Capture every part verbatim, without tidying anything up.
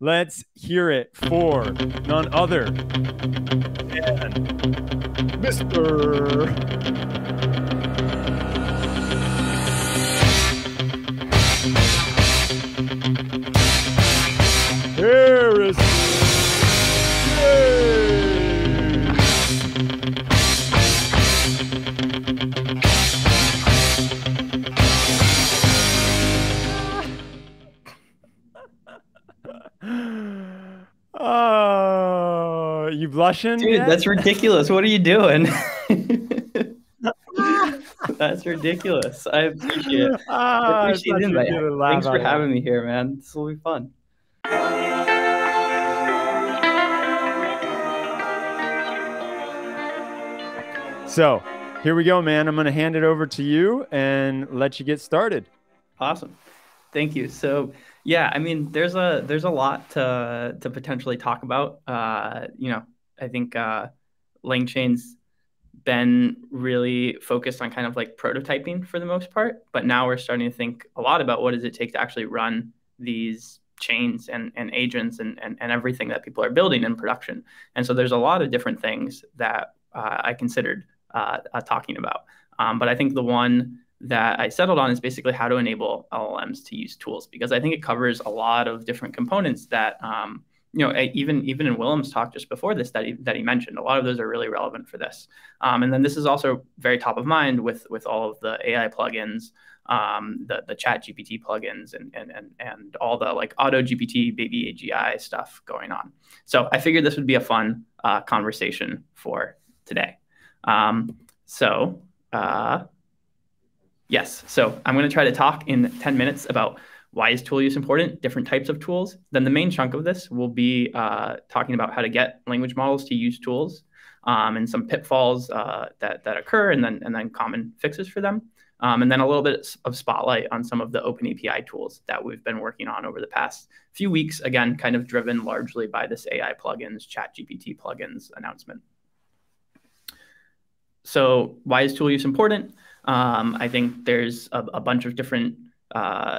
Let's hear it for none other than Mister Harris. Oh, you blushing? Dude, yet? That's ridiculous. What are you doing? That's ridiculous. I appreciate it. Ah, I appreciate it. Thanks for having me here, man. This will be fun. So here we go, man. I'm going to hand it over to you and let you get started. Awesome. Thank you. So yeah, I mean, there's a there's a lot to to potentially talk about. Uh, you know, I think uh, LangChain's been really focused on kind of like prototyping for the most part, but now we're starting to think a lot about what does it take to actually run these chains and, and agents and, and and everything that people are building in production. And so there's a lot of different things that uh, I considered uh, uh, talking about. Um, but I think the one that I settled on is basically how to enable L L Ms to use tools, because I think it covers a lot of different components that, um, you know, even even in Willem's talk just before this that he, that he mentioned, a lot of those are really relevant for this. Um, and then this is also very top of mind with with all of the A I plugins, um, the the ChatGPT plugins, and and and and all the like AutoGPT, baby A G I stuff going on. So I figured this would be a fun uh, conversation for today. Um, so. Uh, Yes. So I'm going to try to talk in ten minutes about why is tool use important, different types of tools. Then the main chunk of this will be uh, talking about how to get language models to use tools um, and some pitfalls uh, that, that occur and then, and then common fixes for them. Um, and then a little bit of spotlight on some of the OpenAPI tools that we've been working on over the past few weeks, again, kind of driven largely by this A I plugins, ChatGPT plugins announcement. So why is tool use important? Um, I think there's a, a bunch of different uh,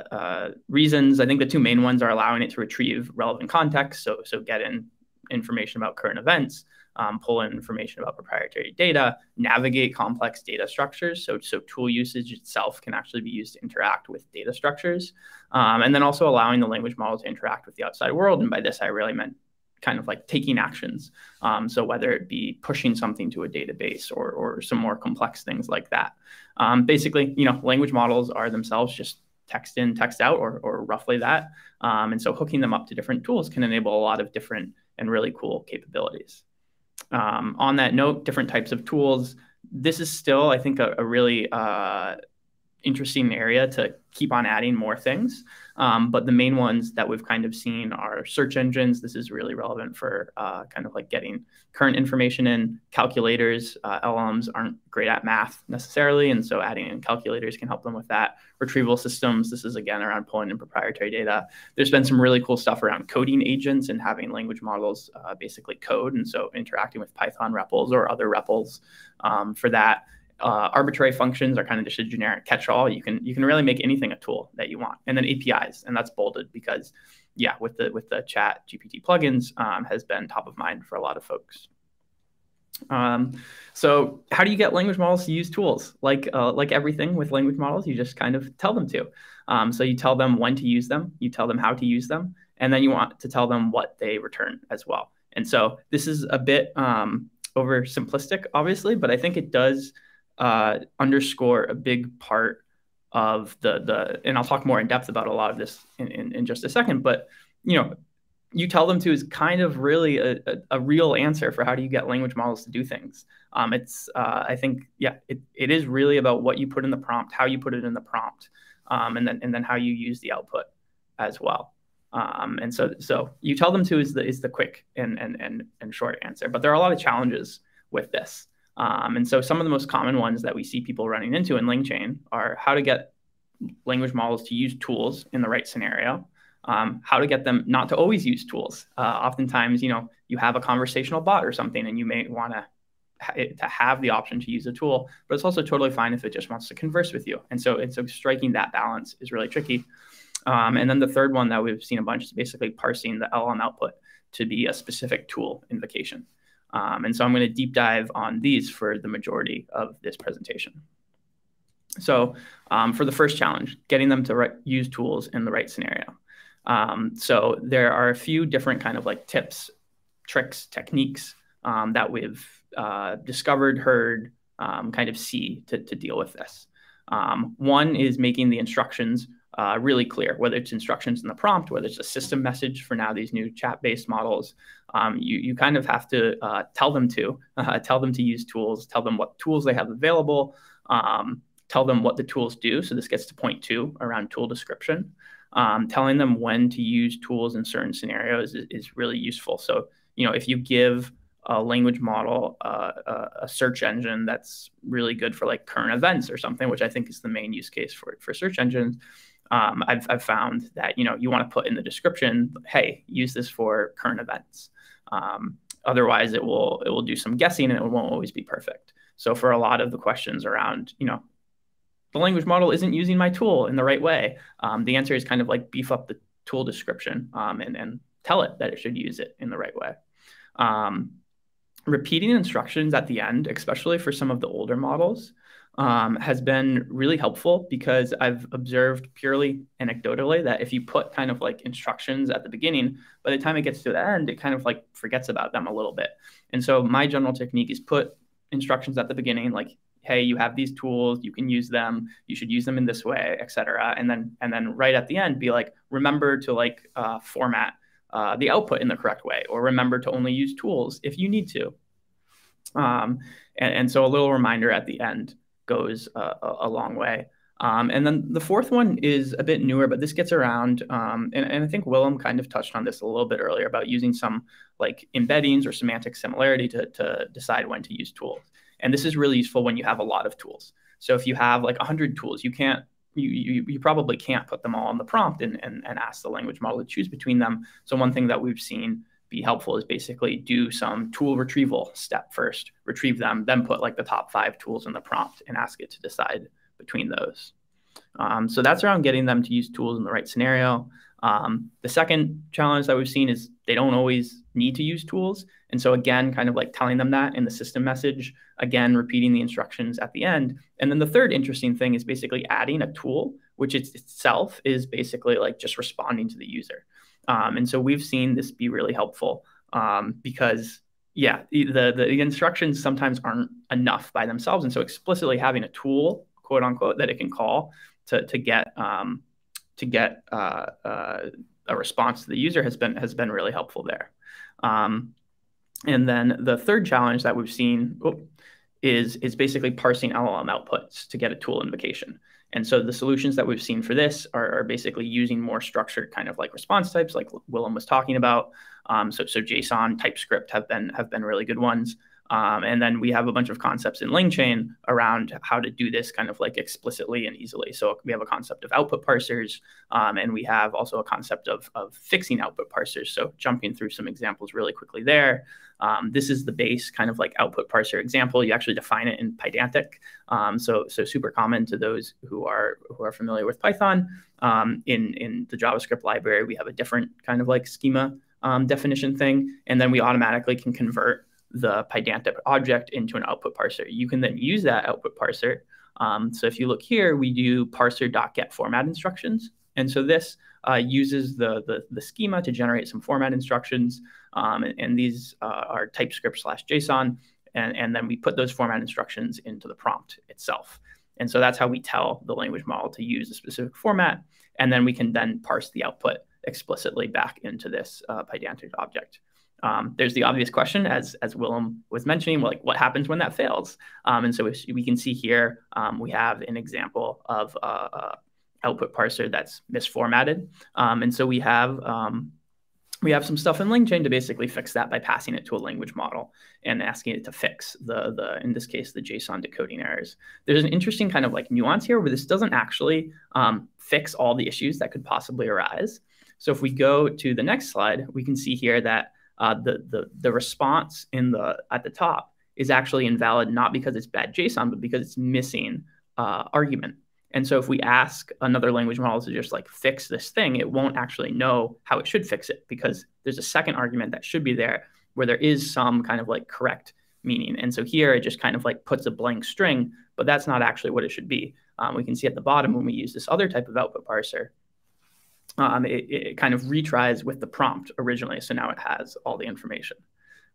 uh, reasons. I think the two main ones are allowing it to retrieve relevant context, so so get in information about current events, um, pull in information about proprietary data, navigate complex data structures. So so tool usage itself can actually be used to interact with data structures, um, and then also allowing the language model to interact with the outside world. And by this, I really meant kind of like taking actions. Um, so whether it be pushing something to a database or, or some more complex things like that. Um, basically, you know, language models are themselves just text in, text out, or, or roughly that. Um, and so hooking them up to different tools can enable a lot of different and really cool capabilities. Um, on that note, different types of tools. This is still, I think, a, a really uh, interesting area to keep on adding more things. Um, but the main ones that we've kind of seen are search engines. This is really relevant for uh, kind of like getting current information in. Calculators, uh, L L Ms aren't great at math necessarily, and so adding in calculators can help them with that. Retrieval systems, this is again around pulling in proprietary data. There's been some really cool stuff around coding agents and having language models uh, basically code, and so interacting with Python R E P Ls or other R E P Ls um, for that. Uh, arbitrary functions are kind of just a generic catch-all. You can you can really make anything a tool that you want. And then A P Is, and that's bolded because, yeah, with the with the ChatGPT plugins um, has been top of mind for a lot of folks. Um, so how do you get language models to use tools? Like uh, like everything with language models, you just kind of tell them to. Um, so you tell them when to use them, you tell them how to use them, and then you want to tell them what they return as well. And so this is a bit um, oversimplistic, obviously, but I think it does Uh, underscore a big part of the, the, and I'll talk more in depth about a lot of this in, in, in just a second, but, you know, you tell them to is kind of really a, a, a real answer for how do you get language models to do things. Um, it's, uh, I think, yeah, it, it is really about what you put in the prompt, how you put it in the prompt, um, and then, and then how you use the output as well. Um, and so, so you tell them to is the, is the quick and, and, and, and short answer, but there are a lot of challenges with this. Um, and so some of the most common ones that we see people running into in LangChain are how to get language models to use tools in the right scenario, um, how to get them not to always use tools. Uh, oftentimes, you know, you have a conversational bot or something, and you may want to ha to have the option to use a tool, but it's also totally fine if it just wants to converse with you. And so, and so striking that balance is really tricky. Um, and then the third one that we've seen a bunch is basically parsing the L L M output to be a specific tool invocation. Um, and so I'm going to deep dive on these for the majority of this presentation. So um, for the first challenge, getting them to use tools in the right scenario. Um, so there are a few different kind of like tips, tricks, techniques um, that we've uh, discovered, heard, um, kind of see to, to deal with this. Um, one is making the instructions uh, really clear, whether it's instructions in the prompt, whether it's a system message for now these new chat-based models. Um, you, you kind of have to uh, tell them to, uh, tell them to use tools, tell them what tools they have available, um, tell them what the tools do. So this gets to point two around tool description. Um, telling them when to use tools in certain scenarios is, is really useful. So, you know, if you give a language model uh, a, a search engine that's really good for like current events or something, which I think is the main use case for, for search engines, um, I've, I've found that, you know, you want to put in the description, hey, use this for current events. Um, otherwise, it will, it will do some guessing and it won't always be perfect. So for a lot of the questions around, you know, the language model isn't using my tool in the right way, um, the answer is kind of like beef up the tool description um, and, and tell it that it should use it in the right way. Um, repeating instructions at the end, especially for some of the older models, um, has been really helpful because I've observed purely anecdotally that if you put kind of like instructions at the beginning, by the time it gets to the end, it kind of like forgets about them a little bit. And so my general technique is put instructions at the beginning, like, hey, you have these tools, you can use them, you should use them in this way, et cetera. And then, and then right at the end, be like, remember to like uh, format uh, the output in the correct way, or remember to only use tools if you need to. Um, and, and so a little reminder at the end goes uh, a, a long way. Um, and then the fourth one is a bit newer, but this gets around, um, and, and I think Willem kind of touched on this a little bit earlier about using some like embeddings or semantic similarity to, to decide when to use tools. And this is really useful when you have a lot of tools. So if you have like a hundred tools, you can't, you, you, you probably can't put them all in the prompt and, and, and ask the language model to choose between them. So one thing that we've seen be helpful is basically do some tool retrieval step first, retrieve them, then put like the top five tools in the prompt and ask it to decide between those. Um, so that's around getting them to use tools in the right scenario. Um, the second challenge that we've seen is they don't always need to use tools. And so again, kind of like telling them that in the system message, again, repeating the instructions at the end. And then the third interesting thing is basically adding a tool, which it's itself is basically like just responding to the user. Um, and so we've seen this be really helpful um, because yeah, the, the instructions sometimes aren't enough by themselves. And so explicitly having a tool, quote unquote, that it can call to, to get, um, to get uh, uh, a response to the user has been has been really helpful there. Um, and then the third challenge that we've seen oh, is, is basically parsing L L M outputs to get a tool invocation. And so the solutions that we've seen for this are, are basically using more structured kind of like response types like Willem was talking about. Um, so, so JSON, TypeScript have been, have been really good ones. Um, and then we have a bunch of concepts in LangChain around how to do this kind of like explicitly and easily. So we have a concept of output parsers, um, and we have also a concept of, of fixing output parsers. So jumping through some examples really quickly there. Um, this is the base kind of like output parser example. You actually define it in Pydantic. Um, so, so super common to those who are, who are familiar with Python. Um, in, in the JavaScript library, we have a different kind of like schema um, definition thing. And then we automatically can convert the Pydantic object into an output parser. You can then use that output parser. Um, so if you look here, we do parser.get format instructions. And so this uh, uses the, the, the schema to generate some format instructions. Um, and, and these uh, are TypeScript slash JSON. And, and then we put those format instructions into the prompt itself. And so that's how we tell the language model to use a specific format. And then we can then parse the output explicitly back into this uh, Pydantic object. Um, there's the obvious question, as, as Willem was mentioning, like what happens when that fails? Um, and so we, we can see here, um, we have an example of uh, uh, output parser that's misformatted. Um, and so we have, um, we have some stuff in LangChain to basically fix that by passing it to a language model and asking it to fix the, the in this case, the JSON decoding errors. There's an interesting kind of like nuance here where this doesn't actually um, fix all the issues that could possibly arise. So if we go to the next slide, we can see here that Uh, the, the, the response in the, at the top is actually invalid, not because it's bad JSON, but because it's missing uh, argument. And so if we ask another language model to just like fix this thing, it won't actually know how it should fix it, because there's a second argument that should be there where there is some kind of like correct meaning. And so here it just kind of like puts a blank string, but that's not actually what it should be. Um, we can see at the bottom when we use this other type of output parser, um, it, it kind of retries with the prompt originally. So now it has all the information.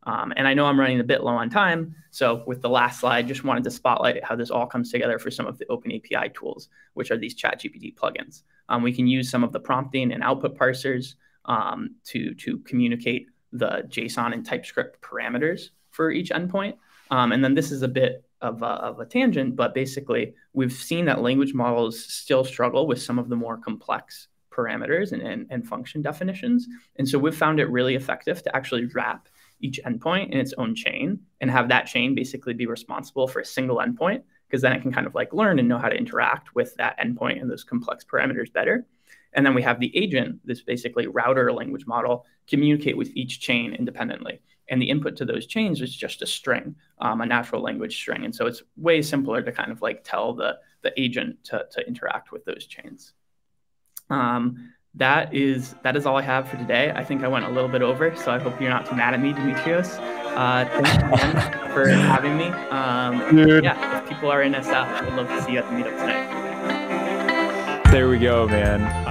Um, and I know I'm running a bit low on time. So with the last slide, just wanted to spotlight how this all comes together for some of the OpenAPI tools, which are these ChatGPT plugins. Um, we can use some of the prompting and output parsers um, to, to communicate the JSON and TypeScript parameters for each endpoint. Um, and then this is a bit of a, of a tangent, but basically we've seen that language models still struggle with some of the more complex parameters and, and, and function definitions. And so we've found it really effective to actually wrap each endpoint in its own chain and have that chain basically be responsible for a single endpoint, because then it can kind of like learn and know how to interact with that endpoint and those complex parameters better. And then we have the agent, this basically router language model, communicate with each chain independently. And the input to those chains is just a string, um, a natural language string. And so it's way simpler to kind of like tell the, the agent to, to interact with those chains. Um, That is that is all I have for today. I think I went a little bit over, so I hope you're not too mad at me, Demetrios. Uh, thanks again for having me. Um, yeah, if people are in S F, I'd love to see you at the meetup tonight. There we go, man.